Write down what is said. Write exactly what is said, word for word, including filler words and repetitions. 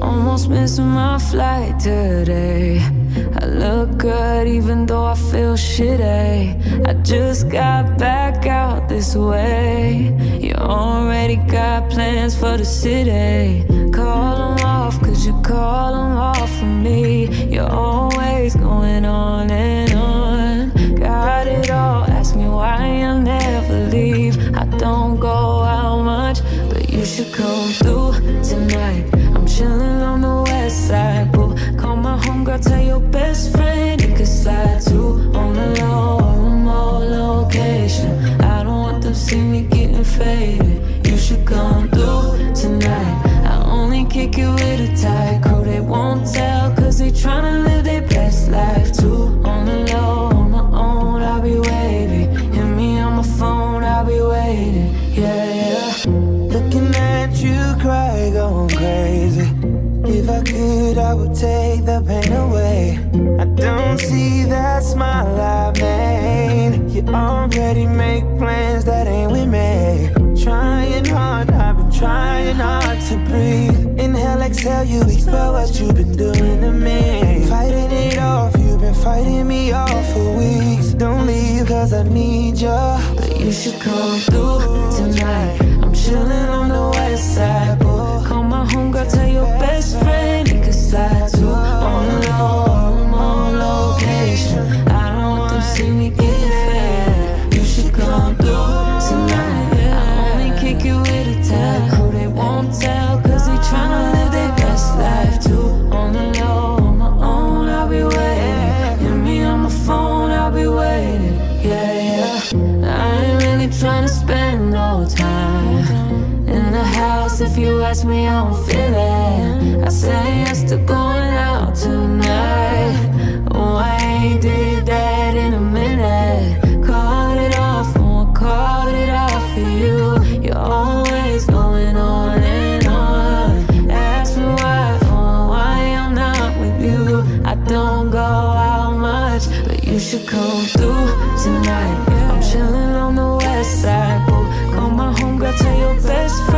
Almost missing my flight today. I look good even though I feel shitty. I just got back out this way. You already got plans for the city. Call them off, could you call them off for me? You're always going on and on. Got it all, ask me why I never leave. I don't go out much, but you should come through tonight. I'm chilling on the west side, boo. Call my homegirl, tell your best friend you can slide through on the low or remote location. I don't want them to see me getting faded. You should come through tonight. I only kick it with a tight crew. They won't tell, cause they tryna live their best life too. On the low, on my own, I'll be waiting. Hit me on my phone, I'll be waiting. Yeah, yeah. Looking at you cry, going crazy. If I could, I would take the pain away. I don't see that smile I made. You already make plans that ain't with me. Trying hard, I've been trying hard to breathe. Inhale, exhale, you expel what you've been doing to me. Fighting it off, you've been fighting me off for weeks. Don't leave, cause I need you. But you should come through tonight. I'm chilling on the west side, boy. Call my homegirl, tell your best friend you can slide through on the low, remote location. I don't want them to see me getting fed. You should come through tonight. You with a tag, who they won't tell, cause they tryna live their best life too. On the low, on my own, I'll be waiting. Hit me on my phone, I'll be waiting. Yeah, yeah. I ain't really tryna spend no time in the house. If you ask me, I don't feel it. I say yes to going out tonight. Oh, I ain't did that in a minute. Called it off, oh, I called it off for you. You're always going on and on. Ask me why, oh, why I'm not with you. I don't go out much, but you should come through tonight. I'm chilling on the west side, boo. Call my homegirl, tell your best friend.